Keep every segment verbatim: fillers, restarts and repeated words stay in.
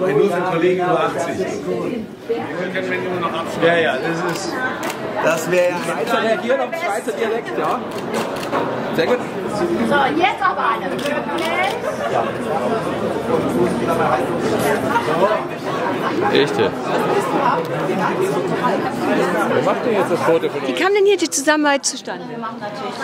Bei nur sind Kollegen über achtzig. Wir können kein Menü noch abschreiben. Ja, ja, das ist. Das wäre ja. Schweizer reagieren auf Schweizer Dialekt, ja. Sehr gut. So, jetzt aber alle. Okay. Echte. Wer macht denn jetzt das Foto von uns? Wie kam denn hier die Zusammenarbeit zustande?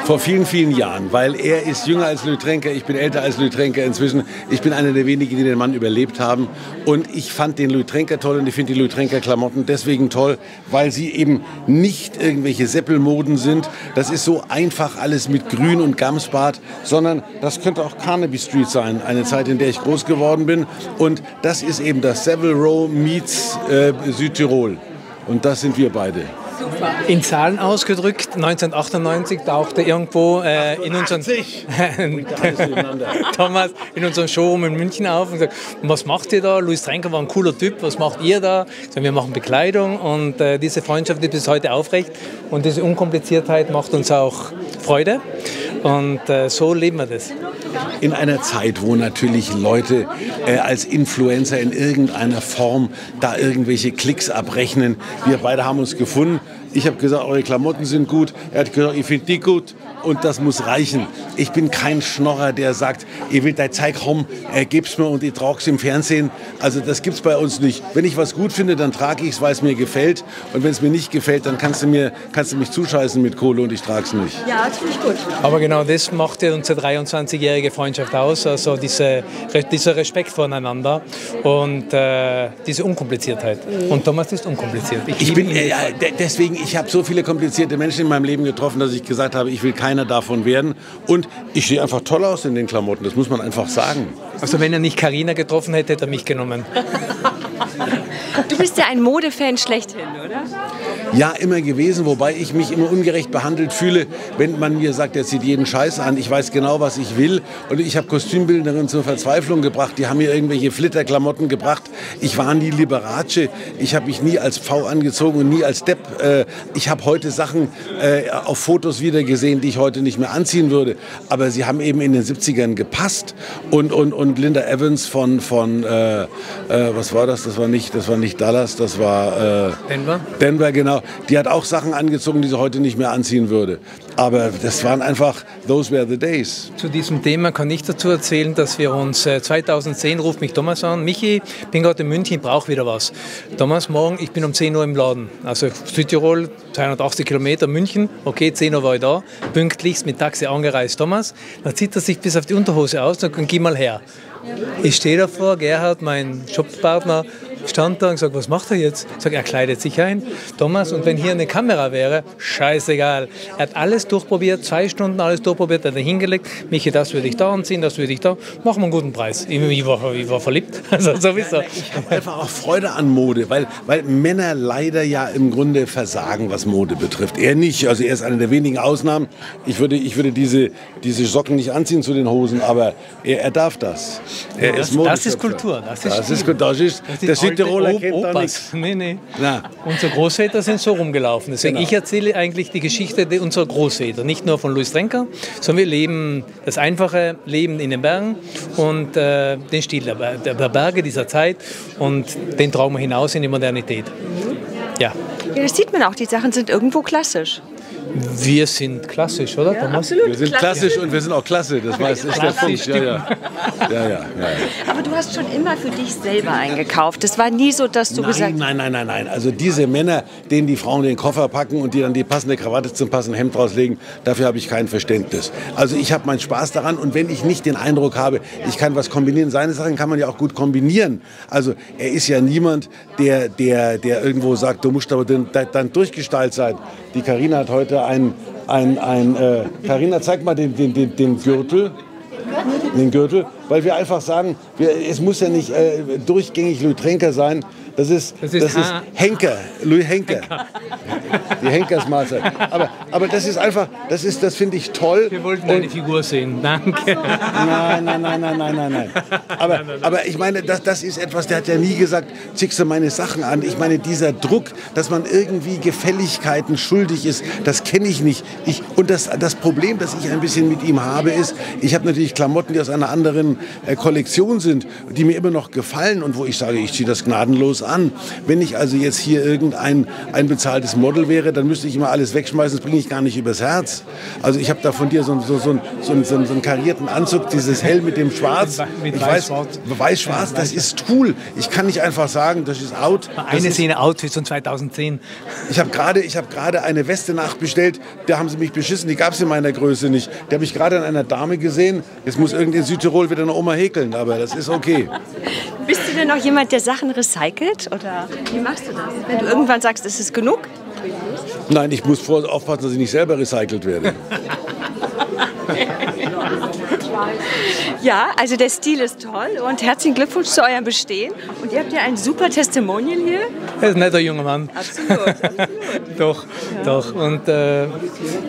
Vor vielen, vielen Jahren, weil er ist jünger als Luis Trenker, ich bin älter als Luis Trenker inzwischen. Ich bin einer der wenigen, die den Mann überlebt haben. Und ich fand den Luis Trenker toll und ich finde die Luis Trenker Klamotten deswegen toll, weil sie eben nicht irgendwelche Seppelmoden sind. Das ist so einfach alles mit Grün und Gamsbart, sondern das könnte auch Carnaby Street sein, eine Zeit, in der ich groß geworden bin. Und das ist eben das Savile Row meets äh, Südtirol. Und das sind wir beide. Super. In Zahlen ausgedrückt, neunzehnhundertachtundneunzig tauchte irgendwo äh, in unseren Thomas in unserem Showroom in München auf und sagt, was macht ihr da? Luis Trenker war ein cooler Typ, was macht ihr da? Sag, wir machen Bekleidung und äh, diese Freundschaft ist bis heute aufrecht und diese Unkompliziertheit macht uns auch Freude und äh, so leben wir das. In einer Zeit, wo natürlich Leute äh, als Influencer in irgendeiner Form da irgendwelche Klicks abrechnen. Wir beide haben uns gefunden. Ich habe gesagt, eure Klamotten sind gut. Er hat gesagt, ich finde die gut und das muss reichen. Ich bin kein Schnorrer, der sagt, ich will dein Zeug haben, äh, gib's mir und ich trage es im Fernsehen. Also das gibt's bei uns nicht. Wenn ich was gut finde, dann trage ich es, weil es mir gefällt. Und wenn es mir nicht gefällt, dann kannst du, mir, kannst du mich zuscheißen mit Kohle und ich trage es nicht. Ja, das finde ich gut. Aber genau das macht ja unsere dreiundzwanzigjährige Freundschaft aus. Also diese, dieser Respekt voneinander und äh, diese Unkompliziertheit. Und Thomas ist unkompliziert. Ich, ich bin, äh, deswegen Ich habe so viele komplizierte Menschen in meinem Leben getroffen, dass ich gesagt habe, ich will keiner davon werden. Und ich sehe einfach toll aus in den Klamotten, das muss man einfach sagen. Also wenn er nicht Karina getroffen hätte, hätte er mich genommen. Du bist ja ein Modefan schlechthin, oder? Ja, immer gewesen, wobei ich mich immer ungerecht behandelt fühle, wenn man mir sagt, der zieht jeden Scheiß an, ich weiß genau, was ich will. Und ich habe Kostümbildnerinnen zur Verzweiflung gebracht, die haben mir irgendwelche Flitterklamotten gebracht. Ich war nie Liberace, ich habe mich nie als Pfau angezogen und nie als Depp. Äh, ich habe heute Sachen äh, auf Fotos wieder gesehen, die ich heute nicht mehr anziehen würde. Aber sie haben eben in den siebzigern gepasst. Und, und, und Linda Evans von, von äh, äh, was war das? Das war nicht, das war nicht Dallas, das war äh, Denver. Denver, genau. Die hat auch Sachen angezogen, die sie heute nicht mehr anziehen würde. Aber das waren einfach, those were the days. Zu diesem Thema kann ich dazu erzählen, dass wir uns äh, zweitausendzehn, ruft mich Thomas an, Michi, bin gerade in München, brauche wieder was. Thomas, morgen, ich bin um zehn Uhr im Laden. Also Südtirol, zweihundertachtzig Kilometer, München, okay, zehn Uhr war ich da, pünktlich mit Taxi angereist, Thomas. Dann zieht er sich bis auf die Unterhose aus und sagt, geh mal her. Ich stehe davor, Gerhard, mein Jobpartner, stand da und gesagt, was macht er jetzt? Ich sage, er kleidet sich ein, Thomas, und wenn hier eine Kamera wäre, scheißegal. Er hat alles durchprobiert, zwei Stunden alles durchprobiert, hat er hingelegt, Michi, das würde ich da anziehen, das würde ich da, machen wir einen guten Preis. Ich, ich, war, ich war verliebt, also sowieso. Ich habe einfach auch Freude an Mode, weil, weil Männer leider ja im Grunde versagen, was Mode betrifft. Er nicht, also er ist einer der wenigen Ausnahmen. Ich würde, ich würde diese, diese Socken nicht anziehen zu den Hosen, aber er, er darf das. Er ja, ist das, das ist Kultur, das ist das ist, das ist, das ist Südtiroler kennt Opas. Da nichts. Nee, nee. Unsere Großväter sind so rumgelaufen. Deswegen genau. Ich erzähle eigentlich die Geschichte unserer Großväter. Nicht nur von Luis Trenker, sondern wir leben das einfache Leben in den Bergen und äh, den Stil der, der, der Berge dieser Zeit und den tragen wir hinaus in die Modernität. Ja. Ja, das sieht man auch. Die Sachen sind irgendwo klassisch. Wir sind klassisch, oder? Ja, absolut. Wir sind klassisch und wir sind auch klasse. Das weiß ich. Klassisch, ja, ja. Ja, ja, ja. Aber du hast schon immer für dich selber eingekauft. Das war nie so, dass du nein, gesagt hast. Nein, nein, nein, nein. Also diese Männer, denen die Frauen den Koffer packen und die dann die passende Krawatte zum passenden Hemd rauslegen, dafür habe ich kein Verständnis. Also ich habe meinen Spaß daran und wenn ich nicht den Eindruck habe, ich kann was kombinieren, seine Sachen kann man ja auch gut kombinieren. Also er ist ja niemand, der, der, der irgendwo sagt, du musst aber dann, dann durchgestylt sein. Die Karina hat heute ein, ein, ein äh, Carina, zeig mal den, den, den, den Gürtel, den Gürtel, weil wir einfach sagen, wir, es muss ja nicht äh, durchgängig Luis Trenker sein, Das ist, das ist, das ist Henke, Louis Henke. Henker. Die Henkersmahlzeit. Aber, aber das ist einfach, das, ist, das finde ich toll. Wir wollten deine Figur sehen, danke. Nein, nein, nein, nein, nein, nein. Aber, nein, nein, aber ich meine, das, das ist etwas, der hat ja nie gesagt, ziehst du meine Sachen an. Ich meine, dieser Druck, dass man irgendwie Gefälligkeiten schuldig ist, das kenne ich nicht. Ich, und das, das Problem, das ich ein bisschen mit ihm habe, ist, ich habe natürlich Klamotten, die aus einer anderen äh, Kollektion sind, die mir immer noch gefallen und wo ich sage, ich ziehe das gnadenlos an. Wenn ich also jetzt hier irgendein ein bezahltes Model wäre, dann müsste ich immer alles wegschmeißen, das bringe ich gar nicht übers Herz. Also ich habe da von dir so, so, so, so, so, so einen karierten Anzug, dieses Hell mit dem Schwarz. Mit, mit ich weiß, Weiß-Schwarz, das ist cool. Ich kann nicht einfach sagen, das ist out. Das eine Szene Outfits von zweitausendzehn. Ich habe gerade hab eine Weste nachbestellt, da haben sie mich beschissen, die gab es in meiner Größe nicht. Die habe ich gerade an einer Dame gesehen, jetzt muss irgendein Südtirol wieder eine Oma häkeln, aber das ist okay. Bist du denn noch jemand, der Sachen recycelt? Oder wie machst du das? Wenn du irgendwann sagst, es ist genug? Nein, ich muss aufpassen, dass ich nicht selber recycelt werde. Ja, also der Stil ist toll und herzlichen Glückwunsch zu eurem Bestehen. Und ihr habt ja ein super Testimonial hier. Er ist ein netter junger Mann. Absolut, absolut. Doch, ja. Doch. Und äh,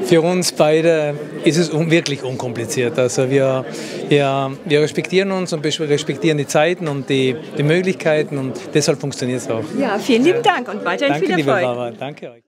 für uns beide ist es un wirklich unkompliziert. Also wir, wir, wir respektieren uns und respektieren die Zeiten und die, die Möglichkeiten und deshalb funktioniert es auch. Ja, vielen lieben Dank und weiterhin viel Erfolg. Danke, liebe Barbara. Danke euch.